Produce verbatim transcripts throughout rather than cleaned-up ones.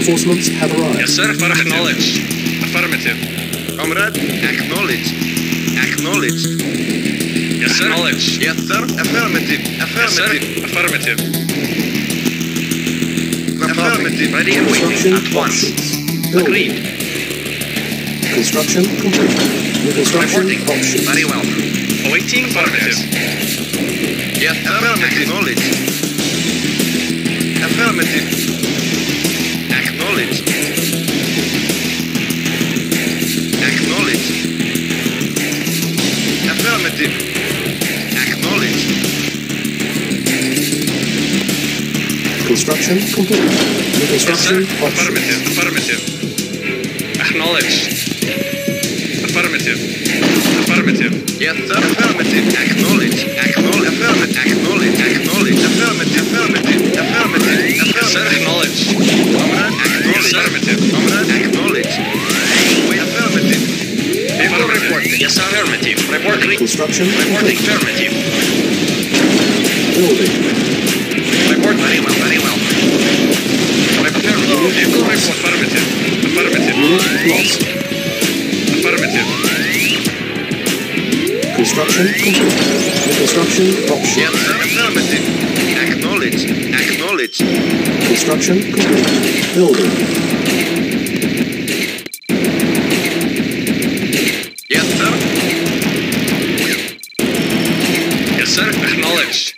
reinforcements have arrived. Yes, sir. Affirmative. Acknowledged. Affirmative. Comrade, acknowledged. Acknowledged. Yes, sir. Acknowledged. Yes, sir. Affirmative. Affirmative. Yes, sir. Affirmative. Affirmative. Ready and waiting at once. Agreed. Construction complete. Construction options. Very well. Awaiting affirmative. Yes, sir. Acknowledged. Affirmative. Acknowledge. Acknowledge. Affirmative. Acknowledge. Construction complete. Construction yes, affirmative. Affirmative. Acknowledge. Affirmative. Affirmative. Yes, sir. Affirmative. Acknowledge. Acknowledge. Affirmative. Acknowledge. Acknowledge. Affirmative. Affirmative. Affirmative. Yes, sir. Acknowledge. Comrade. Acknowledge. Affirmative. Comrade. Acknowledge. Affirmative. Affirmative. Reporting. Yes, affirmative. Reporting. Construction. Reporting. Affirmative. Building. Report. Very well. Very well. Report. Vehicle report. Affirmative. Affirmative. Lost. Affirmative. Construction complete. Construction option. Yes, sir. Affirmative. Acknowledge. Acknowledge. Construction complete. Building. Yes, sir. Yes, sir. Acknowledged.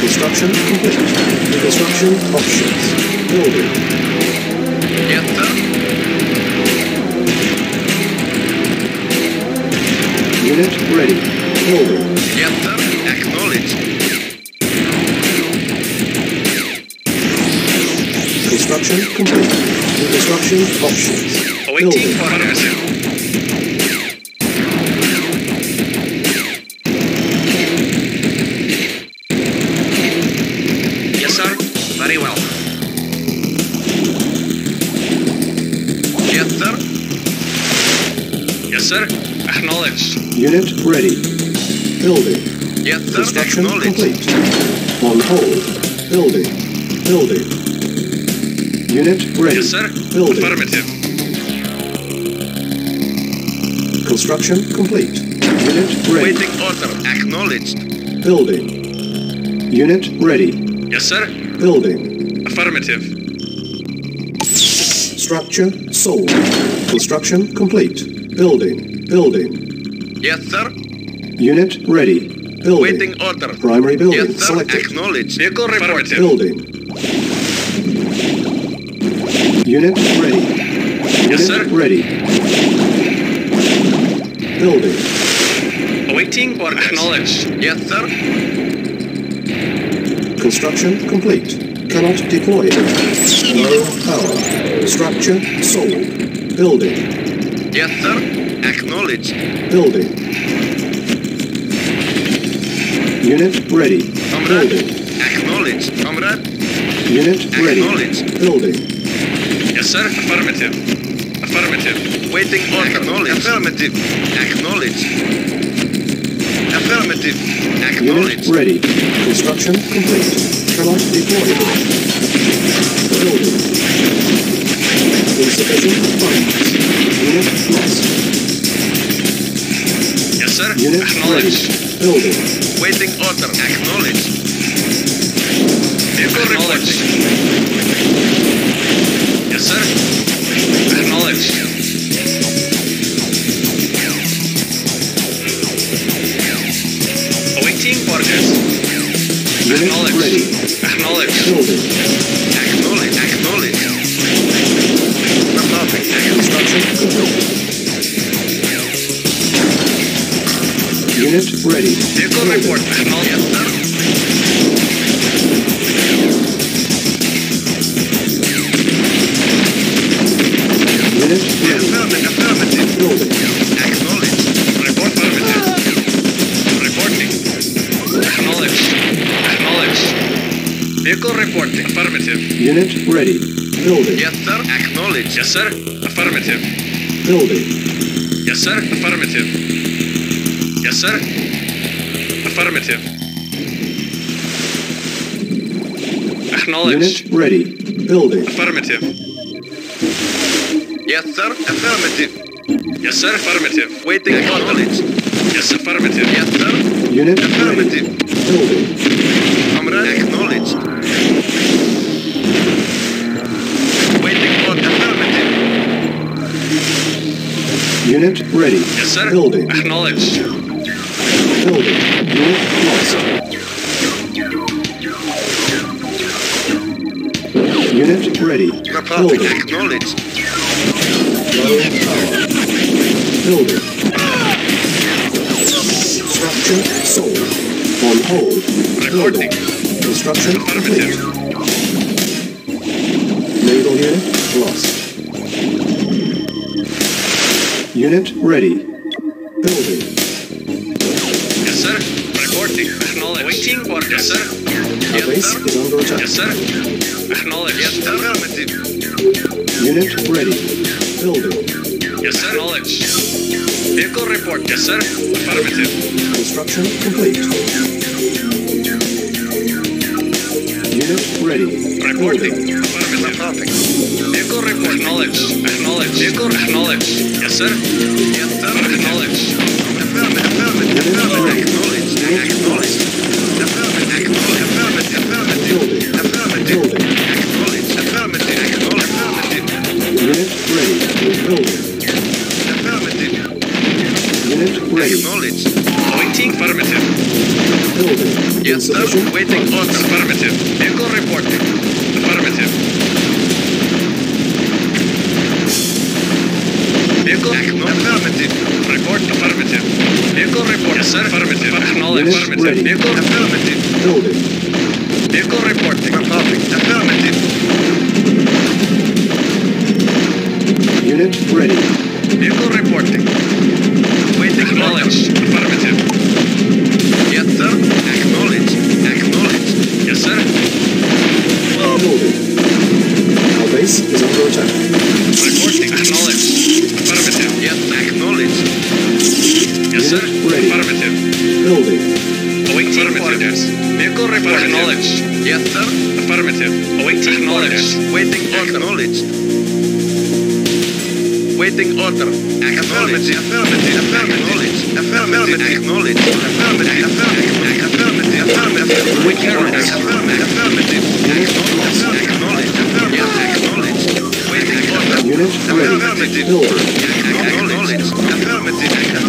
Construction complete. Construction options. Building. Unit ready. Building. Yes, sir. Acknowledged. Construction complete. Construction options. Awaiting orders. Yes, sir. Very well. Yes, sir. Yes, sir. Acknowledged. Unit ready. Building. Yes, sir. Construction complete. On hold. Building. Building. Unit ready. Yes, sir. Building. Affirmative. Construction complete. Unit ready. Waiting order. Acknowledged. Building. Unit ready. Yes, sir. Building. Affirmative. Structure sold. Construction complete. Building. Building. Yes, sir. Unit ready. Building. Waiting order. Primary building. Yes, sir. Selected. Acknowledged. Vehicle report. Building. Unit ready. Yes, Unit sir. Ready. Building. Awaiting order. Acknowledged. Yes, sir. Construction complete. Cannot deploy. Low power. Structure sold. Building. Yes, sir. Acknowledged. Building. Unit ready. Comrade. Building. Acknowledged. Comrade. Unit ready. Acknowledged. Building. Yes, sir. Affirmative. Affirmative. Waiting order. Acknowledged. Affirmative. Acknowledged. Affirmative. Acknowledged. Unit ready. Construction complete. Cannot deploy. Building. Insufficient funds. Unit lost. Sir, unit acknowledged. Building. Waiting order. Acknowledged. Vehicle reporting. Yes, sir. Acknowledged. Awaiting orders. Unit acknowledged. Ready. Acknowledged. Building. Acknowledged. Acknowledged. Nothing. Construction complete. Unit ready. Vehicle report. Acknowledged. Unit ready. Affirmative. Affirmative. Building. Acknowledged. Report affirmative. Reporting. Acknowledged. Acknowledged. Vehicle reporting. Affirmative. Unit ready. Building. Yes, sir. Acknowledged. Yes, sir. Affirmative. building. Yes, sir. Affirmative. Yes, sir. Affirmative. Acknowledged. Unit ready. Building. Affirmative. Yes, sir. Affirmative. Yes, sir. Affirmative. Waiting. Acknowledged. Yes, affirmative. Yes, sir. Unit affirmative. Ready. Building. I'm ready. Acknowledged. Unit ready. Yes, sir. Building. Acknowledged. Building. Unit lost. Unit ready. Building. Acknowledged. Building. Construction sold. On hold. Building. Construction complete. Naval unit lost. Unit ready. Building. Yes, sir. Reporting. Acknowledged. Waiting for. Yes, sir. Our yes, base sir. Is under attack. Yes, sir. Acknowledged. Yes, sir. Affirmative. Unit ready. Building. Yes, sir. Acknowledged. Vehicle report. Yes, sir. Affirmative. Construction complete. Unit ready. Reporting. Building. Affirmative. Vehicle report. Acknowledged. Acknowledged. Vehicle acknowledged. Yes, sir. Yes, sir. Acknowledge. Affirmative. Affirmative. Acknowledge. Affirmative. Affirmative. Affirmative. Affirmative. Unit ready. Building. Affirmative. Unit ready. Acknowledge. Waiting. Affirmative. Building. Yes, sir. Waiting. Affirmative. Vehicle reporting. Affirmative. Vehicle affirmative. Report affirmative. Vehicle report. Yes, sir. Affirmative. Acknowledge. Affirmative. Vehicle affirmative. Building. Vehicle reporting. Affirmative. Unit ready. Vehicle reporting. Waiting. Acknowledge. Affirmative. Yes, sir. Acknowledge. Acknowledge. Yes, sir. Building. Our base is under attack. Reporting. Acknowledge. Yes, acknowledge. Yes, sir. Ready. Affirmative. Building. Awaiting orders. Vehicle report. Acknowledge. Yes, sir. Affirmative. Awaiting orders. Waiting order. Acknowledged. Waiting order. Affirmative. Affirmative. Affirmative. Affirmative. Acknowledge. Affirmative. Affirmative. Affirmative. Affirmative. Waiting orders. Affirmative. Affirmative. Acknowledge. Yes, acknowledge. Waiting order. Unit ready. Building. Acknowledge. Affirmative. Affirmative. Yes, affirmative.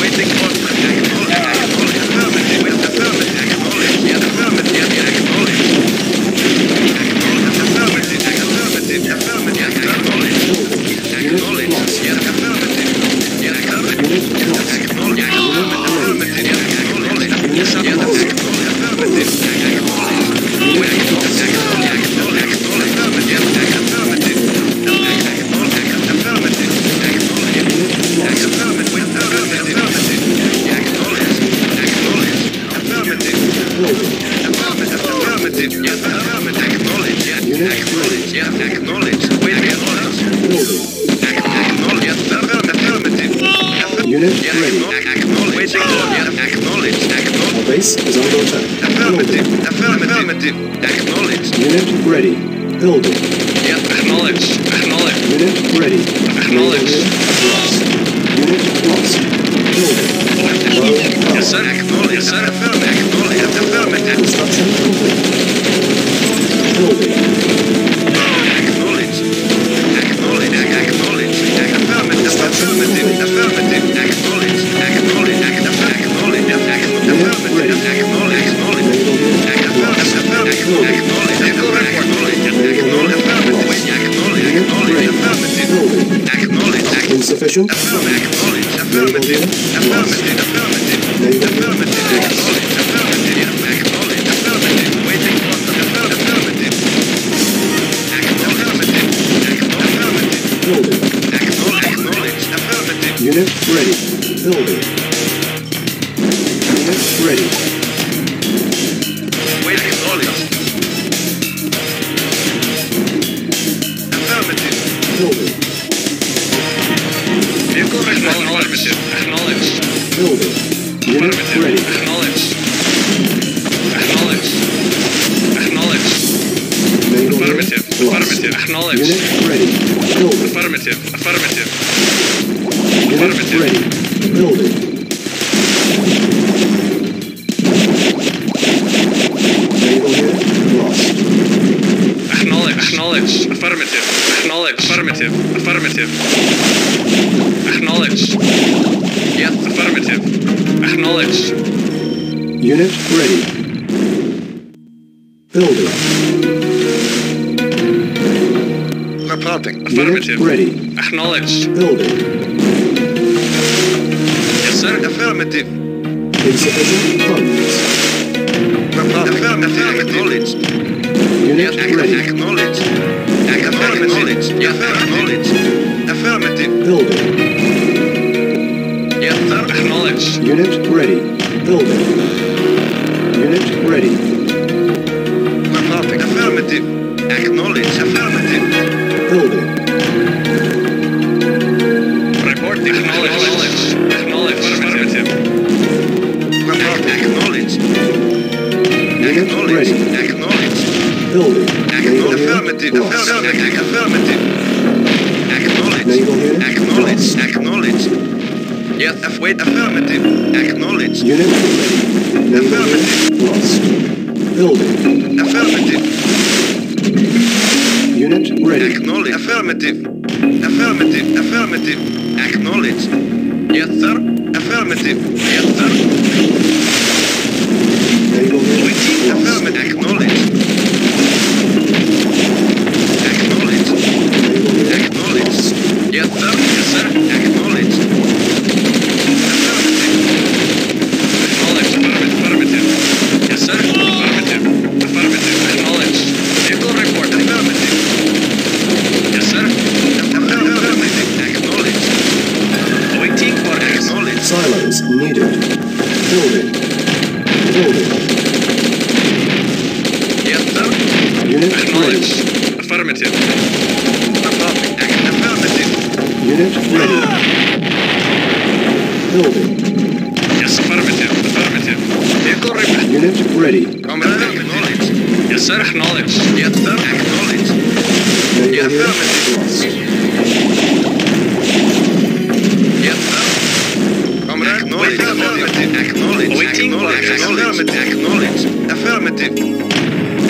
Waiting for acknowledge. Affirmative. Affirmative. Acknowledge. Yes, affirmative. Acknowledge. Affirmative. Affirmative. Affirmative. Acknowledge. Acknowledge. Yes, affirmative. Yes, affirmative. Acknowledge. Affirmative. Acknowledge. Yes, affirmative. Affirmative. Acknowledge. Waiting for acknowledge. Building. Yes, acknowledged. Acknowledged. Unit ready. Acknowledged. Lost. Unit lost. Building. Low. Yes, sir. Acknowledged. Yes, sir. Affirmative. Construction complete. Building. Acknowledged. Acknowledged. Acknowledged. Affirmative. Affirmative. Affirmative. Acknowledged. Acknowledged. Acknowledged. Affirmative. Acknowledged. Insufficient. Affirmative. Affirmative. Affirmative. Affirmative. Affirmative. Affirmative. Affirmative. Affirmative. Waiting for affirmative. Affirmative. Affirmative. Building. Acknowledge. Affirmative. Unit ready. Building. Unit ready. Waiting for affirmative. Building. Vehicle ready. Acknowledge. Acknowledge. Building. Unit ready. Acknowledge. Acknowledge. Acknowledge. Affirmative. Affirmative. Acknowledge. Unit ready. Building. Affirmative. Affirmative. Unit ready. Building. Acknowledge. Affirmative. Acknowledge. Affirmative. Affirmative. Acknowledge. Yeah. Affirmative. Acknowledge. Unit ready. Building. Reporting. Affirmative. Unit ready. Acknowledged. Building. Yes, sir. Affirmative. Insufficient funds. Reporting. Affirmative. Affirmative. Unit ready. Acknowledge. Acknowledge. Acknowledge. Affirmative. Building. Yes, sir. Acknowledge. Unit ready. Building. Unit ready. Reporting. Affirmative. Acknowledge. Affirmative. Building. Report. Acknowledge. Acknowledge. Acknowledge. Affirmative. Report. Acknowledge. Acknowledge. Acknowledge. Building. Affirmative. Affirmative. Affirmative. Acknowledge. Acknowledge. Acknowledge. Yes. Wait. Affirmative. Acknowledge. Unit ready. Affirmative. Lost. Building. Affirmative. Unit ready. Acknowledge. Affirmative. Affirmative. Affirmative. Acknowledge. Yes, sir. Affirmative. Yes, sir. Affirmative. Acknowledge. Yes, sir. Yes, sir. Acknowledge. Acknowledge. Affirmative. Affirmative. Yes, sir. Affirmative. Affirmative. Acknowledge. Vehicle report. Affirmative. Yes, sir. Affirmative. Acknowledge. Waiting for acknowledge. Silence needed. Building. Building. Yes, sir. Unit acknowledge. Affirmative. Affirmative. Unit ready. Building. Yes, affirmative. Affirmative. Vehicle ready. Unit ready. Acknowledge. Yes, sir. Acknowledge. Yes, sir. Acknowledge. Yes, affirmative. Yes, sir. Comrade. Acknowledge. Affirmative. Acknowledge. Waiting for acknowledge. Affirmative. Affirmative.